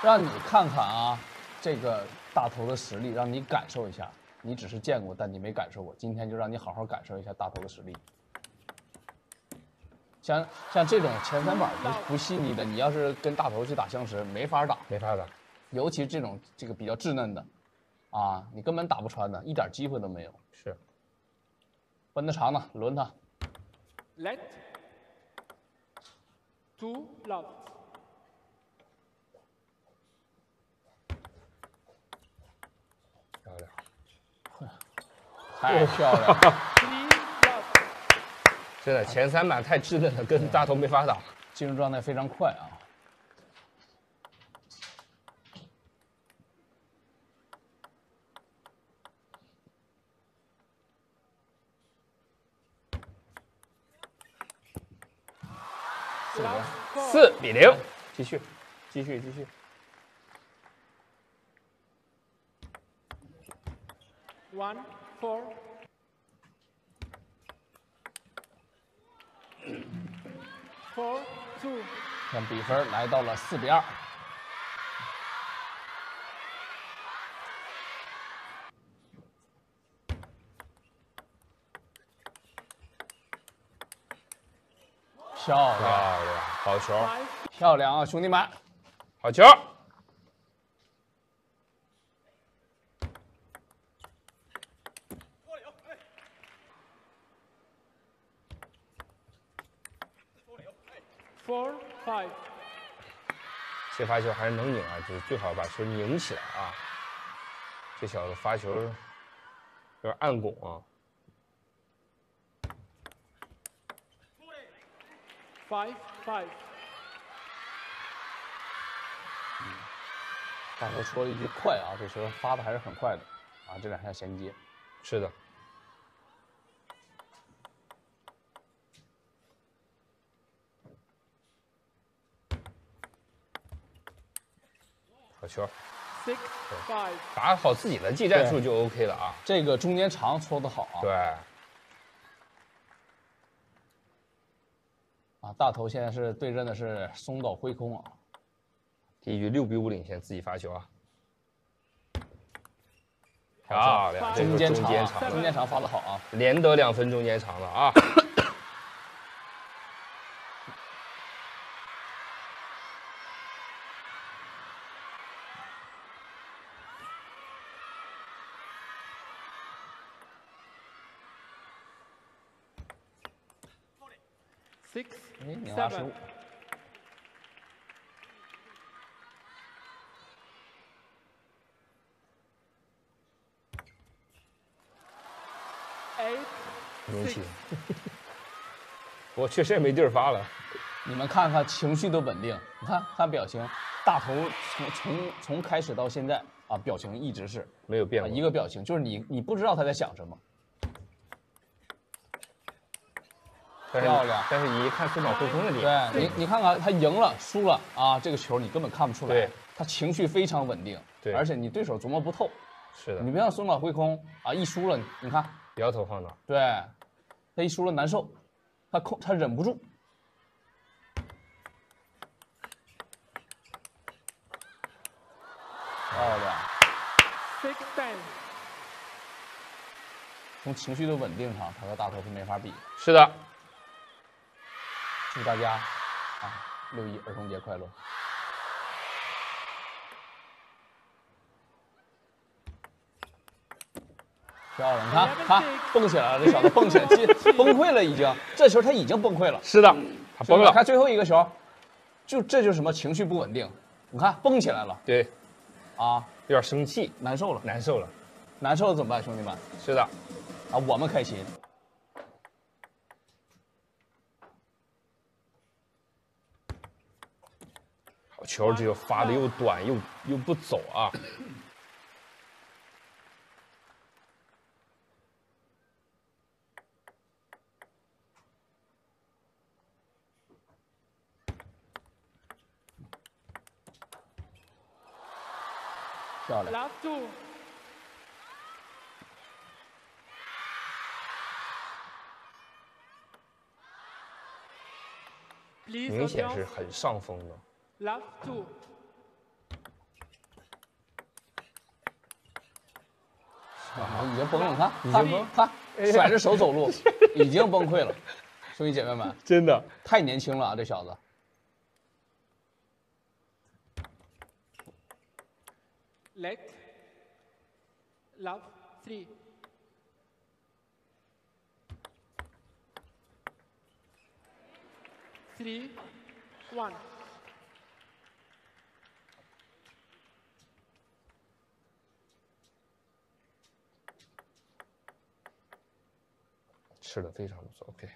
让你看看啊，这个大头的实力，让你感受一下。你只是见过，但你没感受过。今天就让你好好感受一下大头的实力。像这种前三板不细腻的，你要是跟大头去打相持，没法打，没法打。尤其这种这个比较稚嫩的，啊，你根本打不穿的，一点机会都没有。是。奔他长呢，轮他。Left to left。 太漂亮了！真的，前三板太稚嫩了，跟大头没法打。进入状态非常快啊！4比0，继续。 1-4。4-2。看比分来到了4比2。漂亮，好球！漂亮啊，兄弟们，好球！ 4-5， 这发球还是能拧啊，就是最好把球拧起来啊。这小子发球有点暗拱啊。5-5。大头说了一句快啊，这球发的还是很快的啊，这两下衔接。是的。 球，打好自己的技战术就 OK 了啊！这个中间长搓得好啊！对，啊，大头现在是对阵的是松岛辉空啊！第一局6比5领先，自己发球啊！漂亮，中间长发得好啊！连得2分中间长了啊！2-5。勇气，我确实也没地儿发了。你们看看，情绪都稳定。你看看表情，大头从开始到现在啊，表情一直是没有变过、一个表情，就是你不知道他在想什么。 漂亮，但是你一看松岛辉空的脸，对你看看他赢了输了啊，这个球你根本看不出来，对，他情绪非常稳定，对，而且你对手琢磨不透，是的，你别像松岛辉空啊，一输了你看摇头晃脑，对，他一输了难受，他忍不住，漂亮，从情绪的稳定上，他和大头是没法比，是的。 祝大家啊，6.1儿童节快乐！漂亮，你看，蹦起来了，这小子蹦起来，崩溃了已经。这球他已经崩溃了。是的，他崩了。看最后一个球，这就是什么情绪不稳定。你看，蹦起来了。对，啊，有点生气，难受了怎么办，兄弟们？是的，啊，我们开心。 球只有发的又短又不走啊！漂亮！明显是很上风的。 Love to 已经崩了，看，已经崩，看，甩着手走路，已经崩溃了。兄弟姐妹们，真的太年轻了啊，这小子。 Let love three. Three, one.吃的非常不错 ，OK。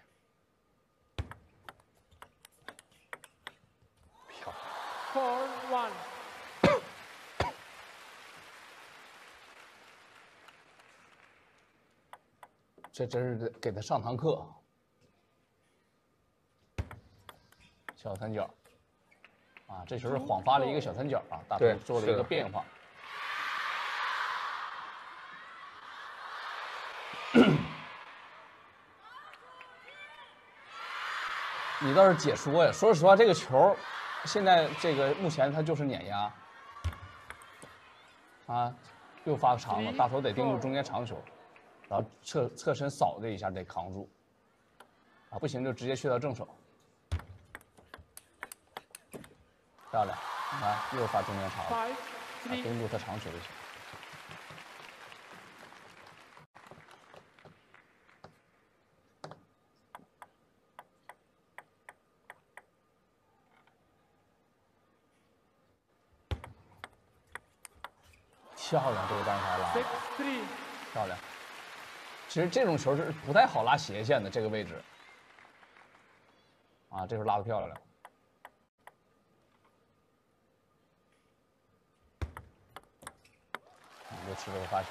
漂亮。Four, one. 这真是给他上堂课，小三角，啊，这球是晃发了一个小三角啊，大鹏做了一个变化。你倒是解说呀！说实话，这个球现在这个目前它就是碾压，啊，又发个长了，大头得盯住中间长球。 然后侧身扫这一下得扛住，啊，不行就直接去到正手，漂亮，啊，又发中间长了，啊，盯住他长球就行。漂亮，这个单杀拉，漂亮。 其实这种球是不太好拉斜线的这个位置，啊，这球拉的漂亮了。又吃这个发球。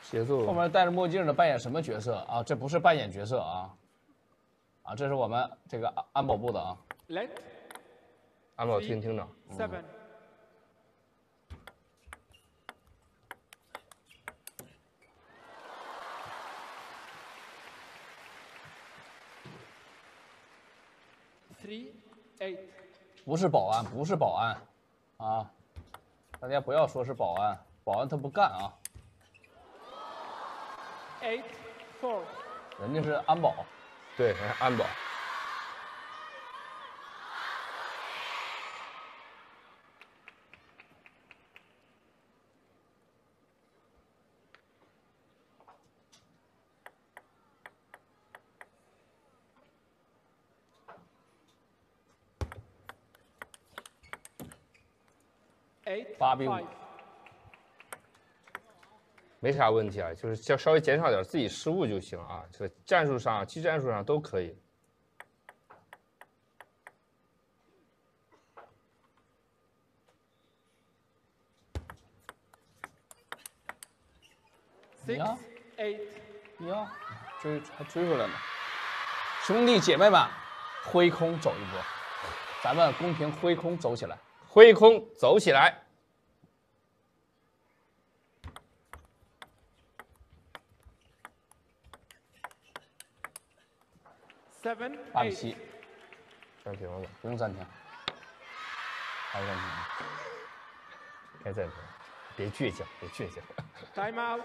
节奏。后面戴着墨镜的扮演什么角色啊？这不是扮演角色啊，啊，这是我们这个安保部的啊。安保厅厅长。嗯 不是保安，不是保安，啊！大家不要说是保安，保安他不干啊。Eight four， 人家是安保，对，人家安保。8比5，没啥问题啊，就是稍微减少点自己失误就行啊。这个战术上、技战术上都可以。你要追还追回来呢，兄弟姐妹们，挥空走一波，咱们公屏挥空走起来，挥空走起来。 8比7，暂停了，不用暂停，还是暂停，该暂停，别倔强，别倔强。Time out，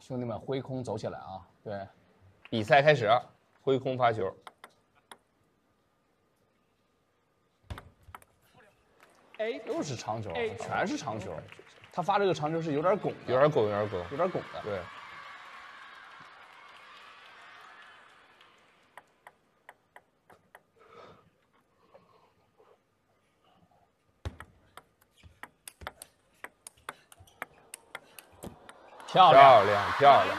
兄弟们，挥空走起来啊！对，比赛开始，挥空发球。又是长球，全是长球。他发这个长球是有点拱，有点拱，有点拱，有点拱的。对。 漂亮，漂亮，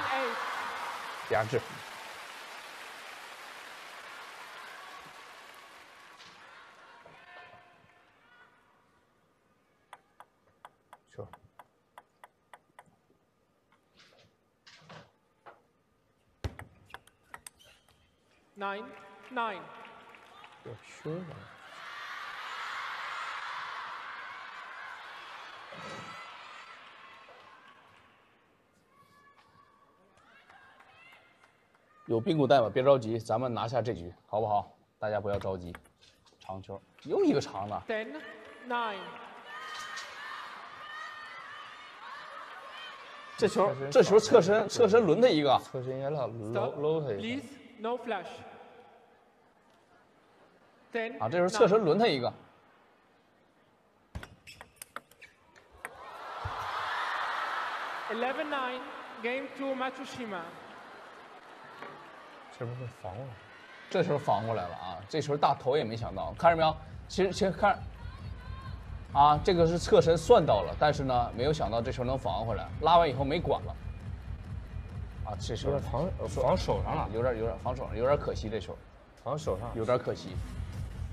压制。球。9，9。我去了。 有髌骨带吗？别着急，咱们拿下这局，好不好？大家不要着急。长球，又一个长的。10，9。这球侧身轮他一个，侧身也搂他一个。啊，这球侧身轮他一个。 11-9 game to Matsushima。这球被防过来，这球防过来了啊！这球大头也没想到，看着没有？其实看，啊，这个是侧身算到了，但是呢，没有想到这球能防回来，拉完以后没管了。啊，这球防手上了，有点防手上，有点可惜，这球防手上有点可惜。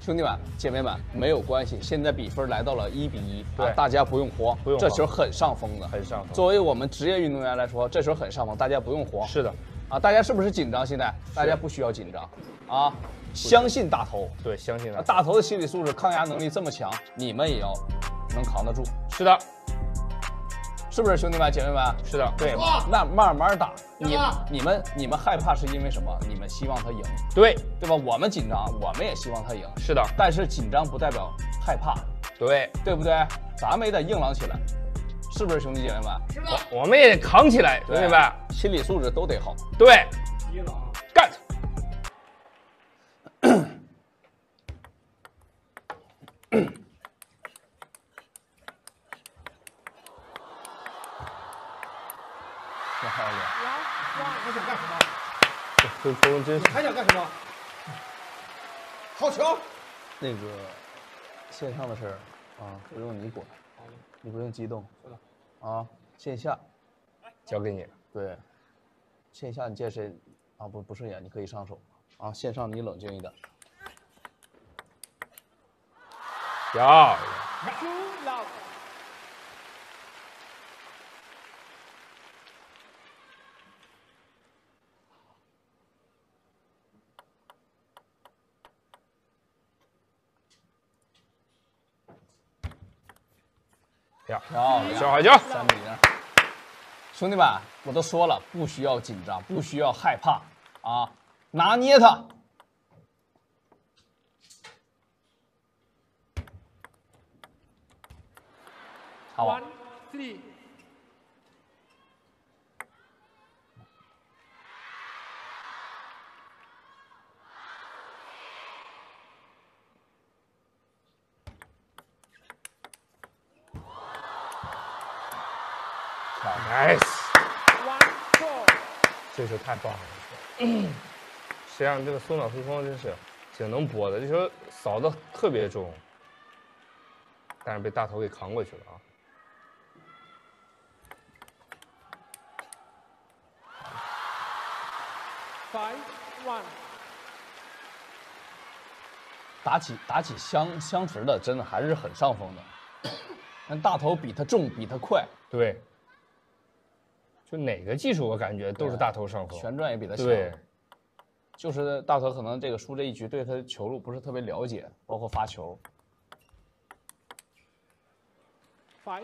兄弟们，姐妹们，没有关系，现在比分来到了1比1，对，大家不用慌，这球很上风的，很上风。作为我们职业运动员来说，这球很上风，大家不用慌。是的，啊，大家是不是紧张？现在大家不需要紧张，啊，相信大头，对，相信大头的心理素质、抗压能力这么强，你们也要能扛得住。是的，是不是兄弟们、姐妹们？是的，对，那慢慢打。 你们害怕是因为什么？你们希望他赢，对吧？我们紧张，我们也希望他赢，是的。但是紧张不代表害怕，对不对？咱们也得硬朗起来，是不是兄弟姐妹们？是的。我们也得扛起来，兄弟们，心理素质都得好。对，硬朗干。还想干什么？这球真是！还想干什么？好球！那个线上的事儿啊，不用你管，你不用激动。啊，线下交给你。对，线下你见谁啊不顺眼，你可以上手。啊，线上你冷静一点。呀！ 小海椒，3比0。兄弟们，我都说了，不需要紧张，不需要害怕啊，拿捏它。好。Nice， 这球太棒了！实际上，这个松岛复空真是挺能搏的，这球扫的特别重，但是被大头给扛过去了啊！打起相持的，真的还是很上风的，但大头比他重，比他快，对。 就哪个技术，我感觉都是大头上风，旋转也比他强。对，就是大头可能这个输这一局，对他的球路不是特别了解，包括发球。5-2。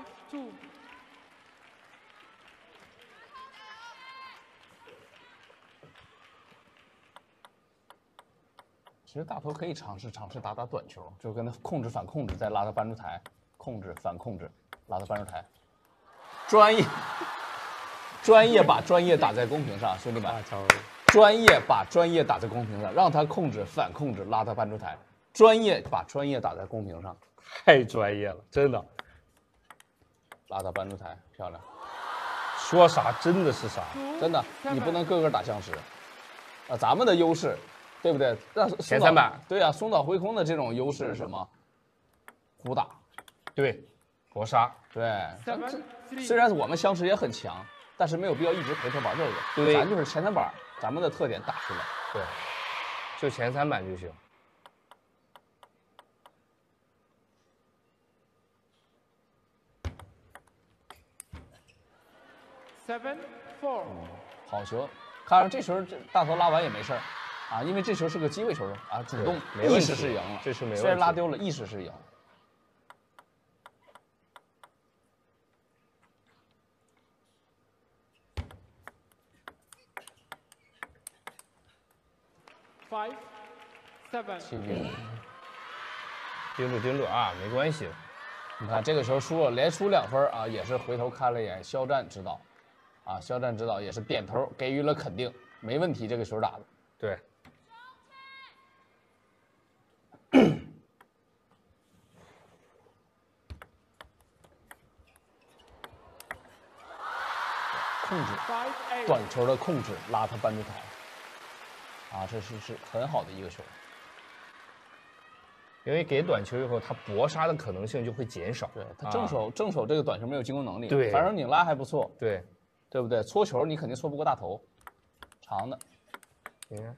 其实大头可以尝试打短球，就跟他控制反控制，再拉他搬出台，控制反控制，拉他搬出台，专业把专业打在公屏上，兄弟们，专业把专业打在公屏上，让他控制反控制，拉他搬出台。专业把专业打在公屏上，太专业了，真的。拉他搬出台，漂亮。说啥真的是啥，真的，你不能个个打相持。啊，咱们的优势，对不对？那前300，对啊，松岛辉空的这种优势是什么？鼓打，对，搏杀，对。虽然我们相持也很强。 但是没有必要一直陪他玩这个，对，咱就是前3板，咱们的特点打出来，对，就前3板就行。7-4，好球！看上这球，这大头拉完也没事啊，因为这球是个机会球啊，主动意识是赢了，这是没问题，虽然拉丢了，意识是赢。 5-7，盯住啊，没关系。你看这个球输了，连输2分啊，也是回头看了一眼肖战指导，啊，肖战指导也是点头给予了肯定，没问题，这个球打的。对。 控制短球的控制，拉他扳回台，啊，这是很好的一个球。因为给短球以后，他搏杀的可能性就会减少。对他正手这个短球没有进攻能力，对，反正你拉还不错，对，对不对？搓球你肯定搓不过大头，长的。你看，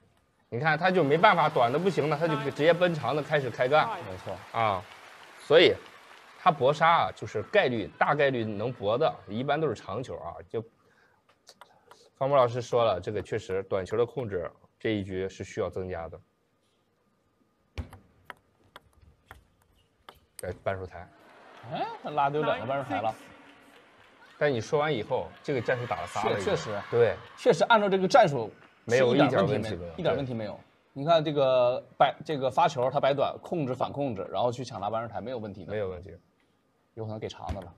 你看他就没办法，短的不行了，他就直接奔长的开始开干。没错啊，所以他搏杀啊，就是大概率能搏的，一般都是长球啊，就。 方博老师说了，这个确实短球的控制这一局是需要增加的。来扳手台，哎，他拉丢两个扳手台了。但你说完以后，这个战术打了仨了，确实对，确实按照这个战术没有一点问题没有。你看这个发球他摆短控制反控制，然后去抢拉扳手台没有问题的，没有问题，有可能给长的了。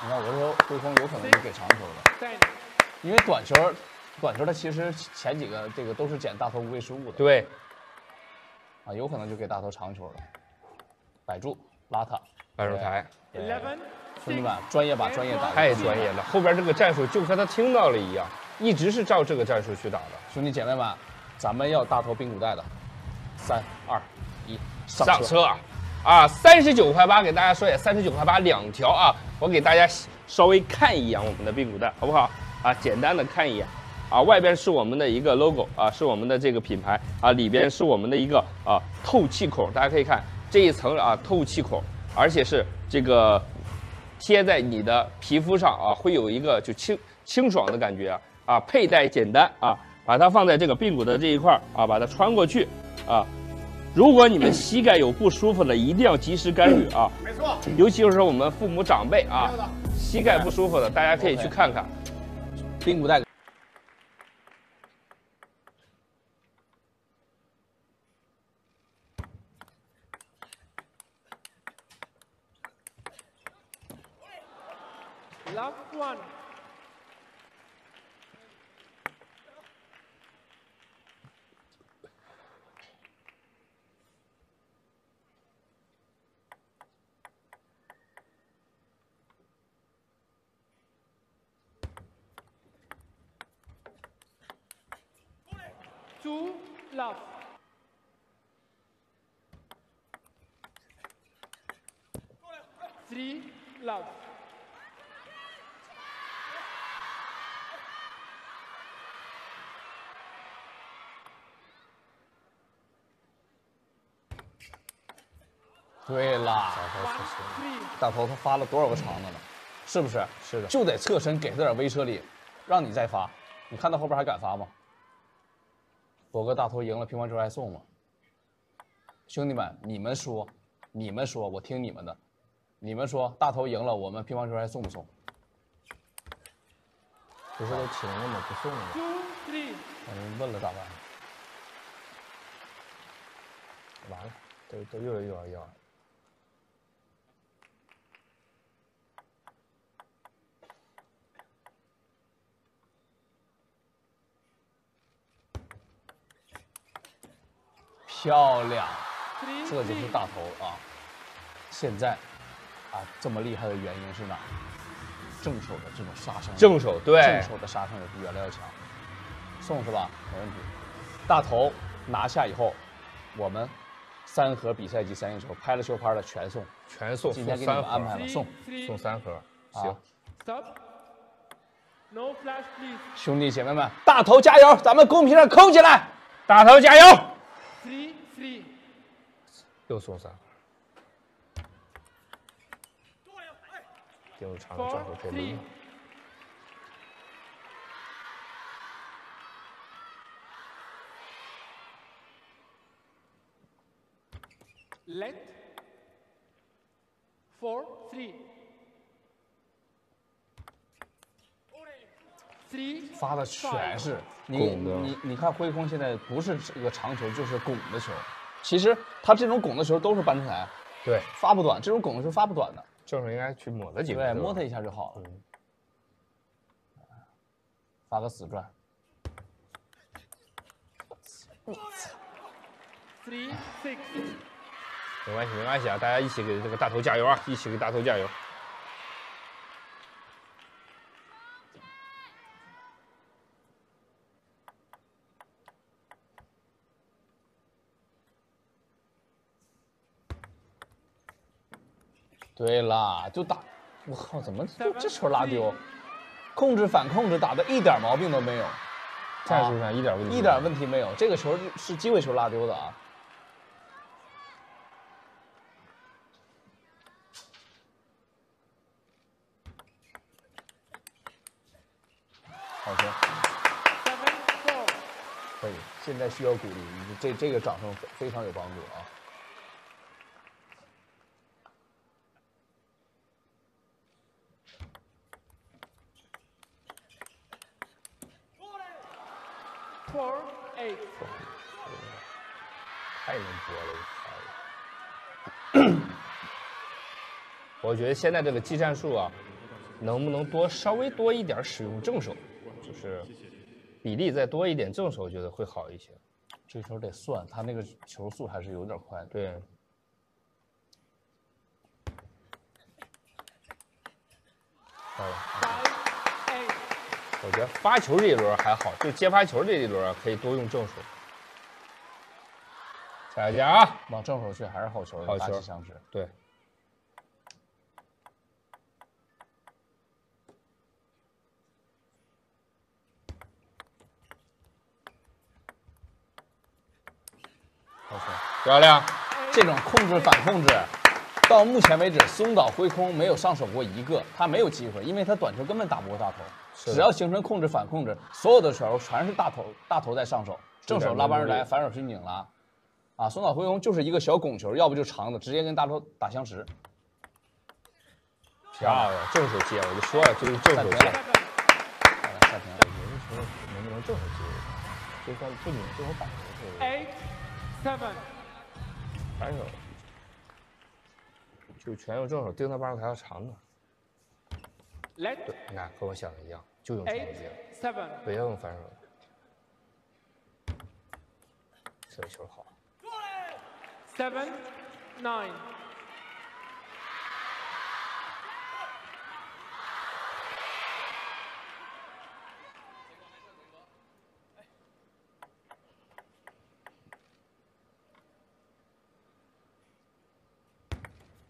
你看，我说对方有可能是给长球的，因为短球它其实前几个这个都是捡大头无谓失误的。对，啊，有可能就给大头长球了，摆住，拉他，扳手台。兄弟们，专业把专业打，太专业了。后边这个战术就和他听到了一样，一直是照这个战术去打的。兄弟姐妹们，咱们要大头髌骨带的，3、2、1，上车。 啊，39.8给大家说一下，39.8两条啊，我给大家稍微看一眼我们的髌骨带，好不好？啊，简单的看一眼，啊，外边是我们的一个 logo 啊，是我们的这个品牌啊，里边是我们的一个啊透气孔，大家可以看这一层啊透气孔，而且是这个贴在你的皮肤上啊，会有一个就清爽的感觉啊，啊，佩戴简单啊，把它放在这个髌骨的这一块啊，把它穿过去啊。 如果你们膝盖有不舒服的，一定要及时干预啊！没错，尤其就是我们父母长辈啊，膝盖不舒服的，大家可以去看看。髌骨带。Last one. 2 love 3 love 对了，大头他发了多少个长的了？是不是？是的，就得侧身给他点威慑力，让你再发。你看到后边还敢发吗？ 博哥大头赢了，乒乓球还送吗？兄弟们，你们说，我听你们的。你们说大头赢了，我们乒乓球还送不送？不是都停了吗？不送了。我问了咋办？完了，都又要。 漂亮，这就是大头啊！现在啊，这么厉害的原因是哪？正手的这种杀伤力，正手对，正手的杀伤力比原来要强。送是吧？没问题。大头拿下以后，我们三盒比赛及三应球，拍了球拍的全送，全送。今天给你们安排了，送3盒，行。兄弟姐妹们，大头加油！咱们公屏上扣起来，大头加油！ 3 3又送3，又长的转手可以抡。Let 4 3 发的全是你看挥空现在不是一个长球就是拱的球，其实他这种拱的球都是扳出台，对，发不短，这种拱的球发不短的，正是应该去抹它几个，对，摸它一下就好了。嗯、发个死转。我操！没关系，没关系啊！大家一起给这个大头加油啊！一起给大头加油。 对啦，就打，我靠，怎么这球拉丢？控制反控制打的一点毛病都没有，战术上一点问题，一点问题没有。这个球是机会球拉丢的啊！好球，可以，现在需要鼓励，这个掌声非常有帮助啊！ 太能播了！我觉得现在这个技战术啊，能不能稍微多一点使用正手，就是比例再多一点正手，我觉得会好一些。这球得算，他那个球速还是有点快。对。 我觉得发球这一轮还好，就接发球这一轮啊，可以多用正手。下一家啊，往正手去还是好球，好球，相持。对。好球，漂亮！这种控制反控制，到目前为止，松岛挥空没有上手过一个，他没有机会，因为他短球根本打不过大头。 只要形成控制反控制，所有的球全是大头在上手，正手拉扳回来，反手去拧拉，啊，松岛辉宏就是一个小拱球，要不就长的，直接跟大头打相持。漂亮，正手接，我就说了，就是正手接。暂停，我觉得球能不能正手接？就算不拧，正手反球。反手，就全用正手盯他扳回来要长的。 对，你看和我想的一样，就用长接，不要用反手。这个球好。7-9。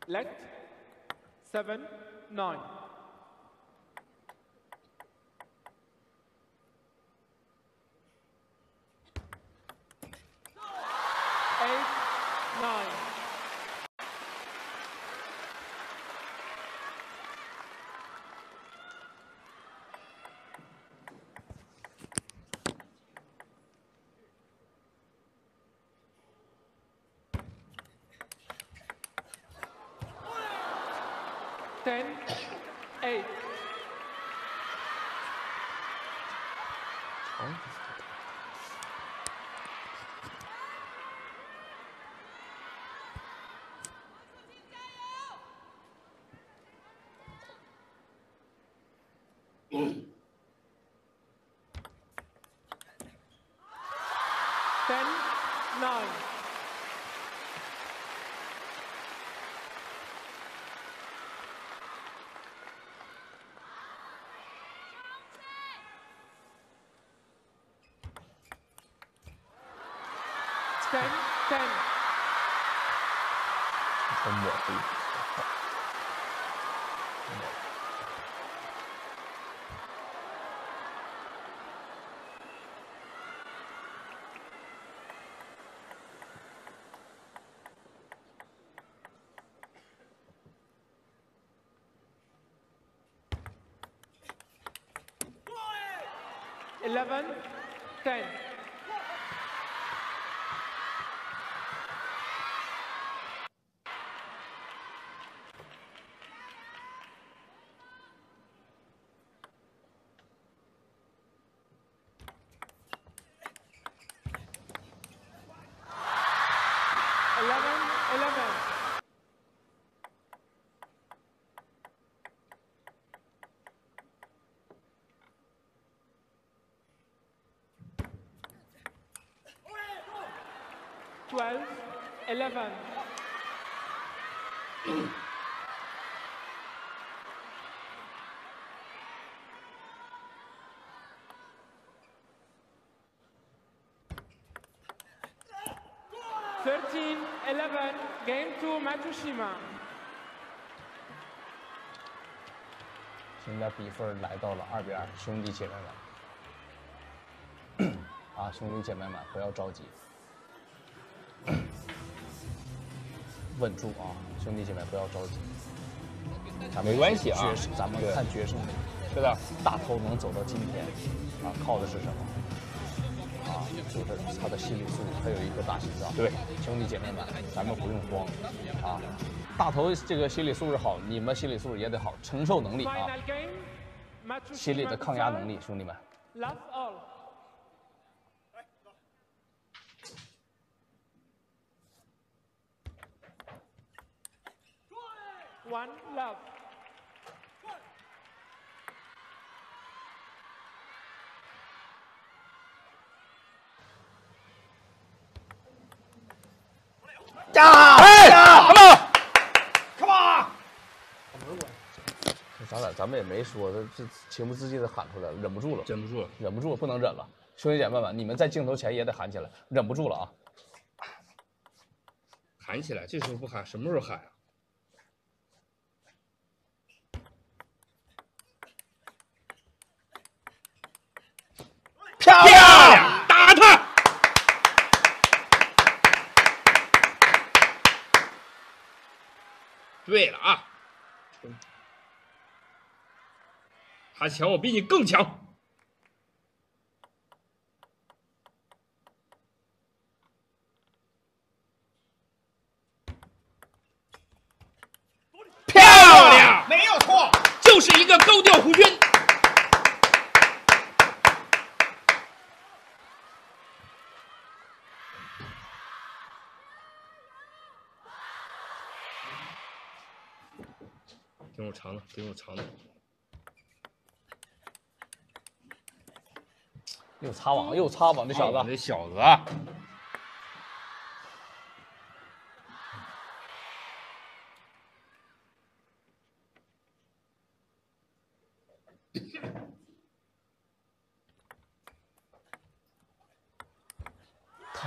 Left 7-9。 10-8。10-9。 10-10。很抹黑。11-10。 11-11。12, 11. Game to Matsushima。现在比分来到了2比2，兄弟姐妹们啊，兄弟姐妹们不要着急，稳住啊，兄弟姐妹不要着急，咱们没关系啊，咱们看决胜。是的，大头能走到今天啊，靠的是什么？ 就是他的心理素质，他有一颗大心脏。对，兄弟姐妹们，咱们不用慌啊！大头这个心理素质好，你们心理素质也得好，承受能力啊，心理的抗压能力，兄弟们。One love. 呀！哎，干嘛？干嘛？咱们也没说，这情不自禁的喊出来了，忍不住了，忍不住了，忍不住了，不能忍了。兄弟姐妹们，你们在镜头前也得喊起来，忍不住了啊！喊起来，这时候不喊，什么时候喊啊？漂亮！ 对了啊，他强，我比你更强。漂亮，没有错，就是一个高调弧圈。 给我尝尝，给我尝尝。又擦网，又擦网，这小子，这小子啊！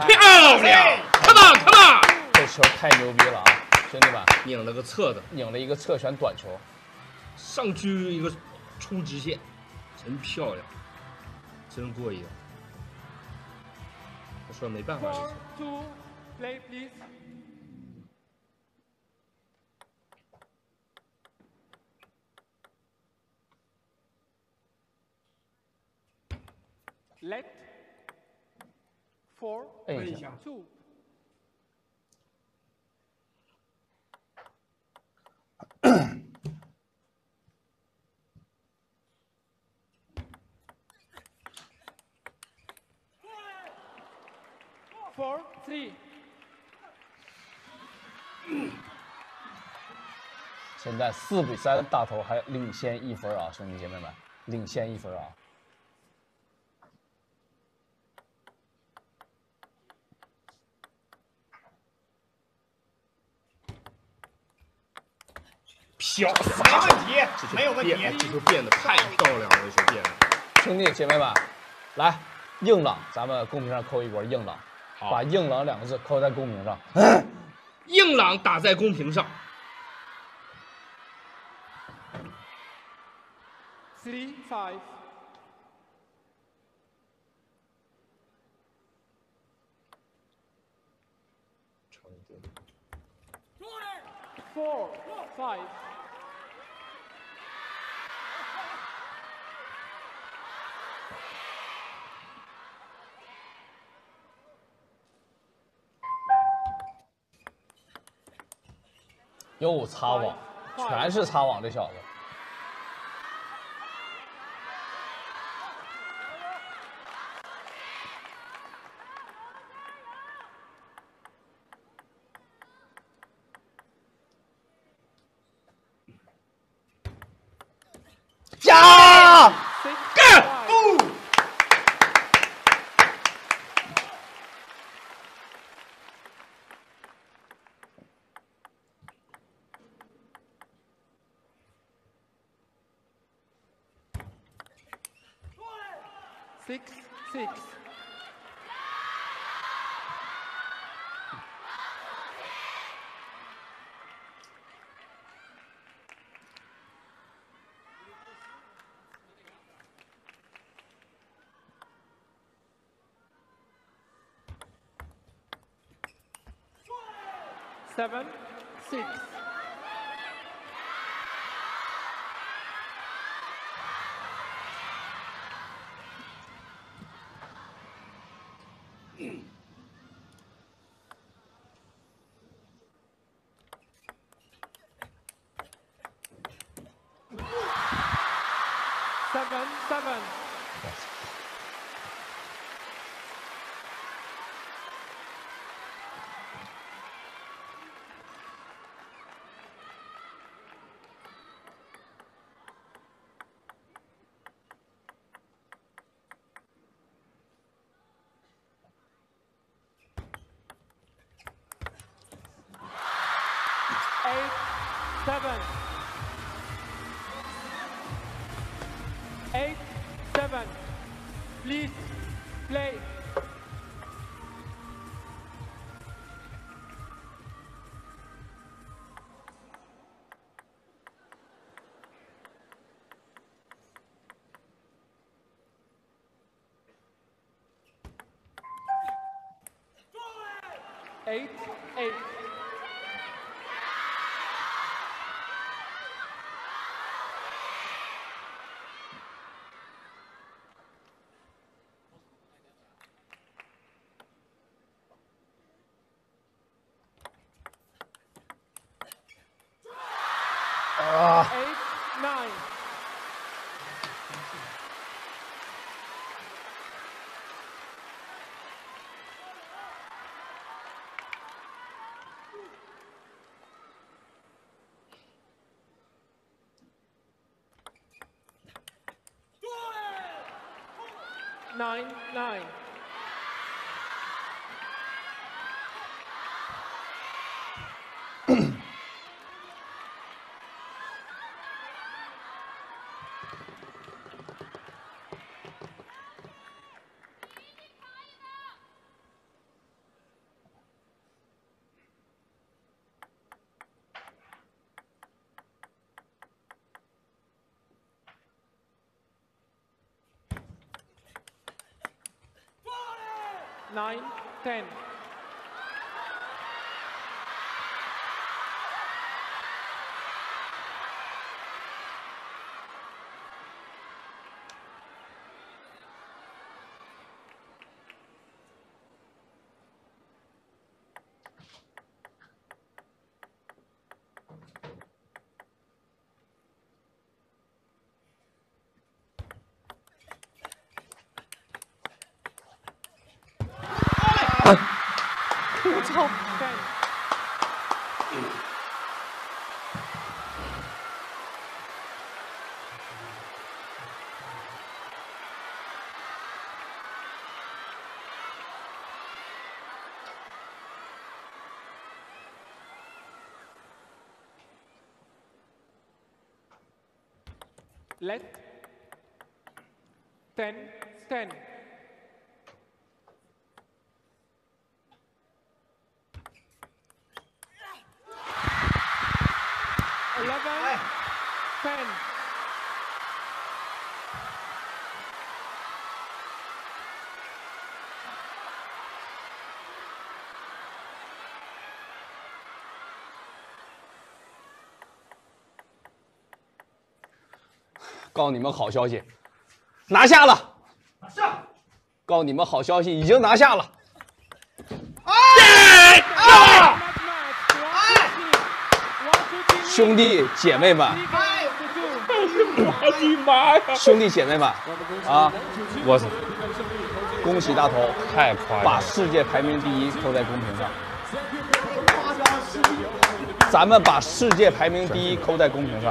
漂亮 ！Come on，Come on！ 这球太牛逼了啊！ 兄弟们，拧了个侧的，拧了一个侧旋短球，上去一个出直线，真漂亮，真过瘾。我说没办法。Let four 摁一下。 4-3。现在4比3，大头还领先1分啊，兄弟姐妹们，领先1分啊！飘，没问题，没有问题，这球变得太漂亮了，这球变得。兄弟姐妹们，来，硬朗，咱们公屏上扣一波硬朗。 把“硬朗”2个字扣在公屏上，硬朗打在公屏上。3-5。长一点。4-5。 又擦网，全是擦网，这小子。呀！干！哦！ 6-6. Seven, six. Seven. Eight, seven. Please play. Eight. Nine. Nine, 10. Top 10. Left 10-10.告诉你们好消息，拿下了！拿下！告诉你们好消息，已经拿下了。 兄弟姐妹们，我的妈呀！兄弟姐妹们，啊，我操！恭喜大头，太快了，把世界排名第一扣在公屏上。咱们把世界排名第一扣在公屏上。